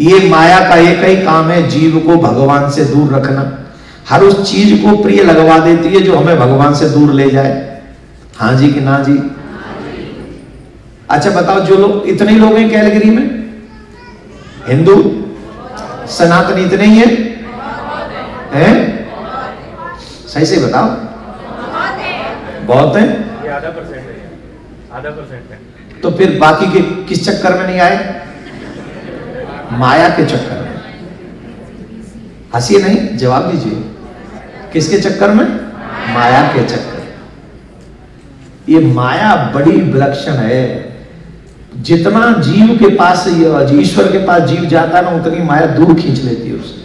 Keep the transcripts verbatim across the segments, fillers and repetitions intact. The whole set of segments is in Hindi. ये माया का एक ही काम है, जीव को भगवान से दूर रखना। हर उस चीज को प्रिय लगवा देती है जो हमें भगवान से दूर ले जाए। हाँ जी कि ना जी? अच्छा बताओ, जो लोग इतने लोग हैं कैलगरी में, हिंदू सनातनी इतने ही है, हैं? सही से बताओ। बहुत है, आधा परसेंट है, आधा परसेंट है। तो फिर बाकी के किस चक्कर में नहीं आए? माया के चक्कर में। हंसिए नहीं, जवाब दीजिए, किसके चक्कर में? माया के चक्कर। ये माया बड़ी विलक्षण है। जितना जीव के पास, ईश्वर के पास जीव जाता है ना, उतनी माया दूर खींच लेती है उसे।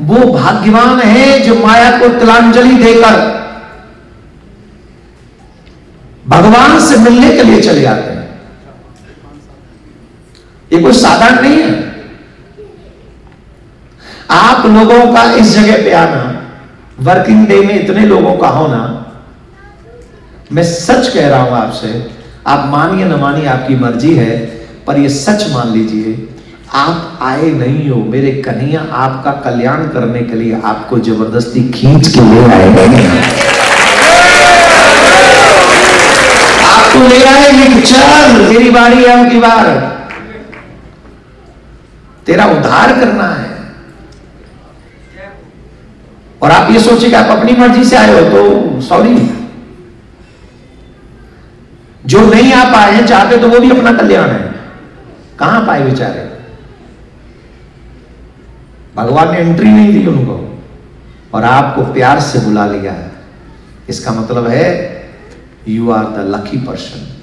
वो भाग्यवान है जो माया को तिलांजलि देकर भगवान से मिलने के लिए चले जाते हैं। ये कोई साधारण नहीं है। आप लोगों का इस जगह पे आना, वर्किंग डे में इतने लोगों का होना, मैं सच कह रहा हूं आपसे, आप मानिए ना मानिए, आपकी मर्जी है, पर ये सच मान लीजिए। आप आए नहीं हो मेरे कन्हैया, आपका कल्याण करने के लिए आपको जबरदस्ती खींच के ले आए हैं। आपको ले आए कि चल तेरी बारी है, उनकी बार तेरा उद्धार करना है। और आप ये सोचे कि आप अपनी मर्जी से आए हो, तो सॉरी, जो नहीं आ पाए हैं, चाहते तो वो भी अपना कल्याण है, कहां पाए बेचारे, भगवान ने एंट्री नहीं दी उनको और आपको प्यार से बुला लिया है। इसका मतलब है you are the lucky person.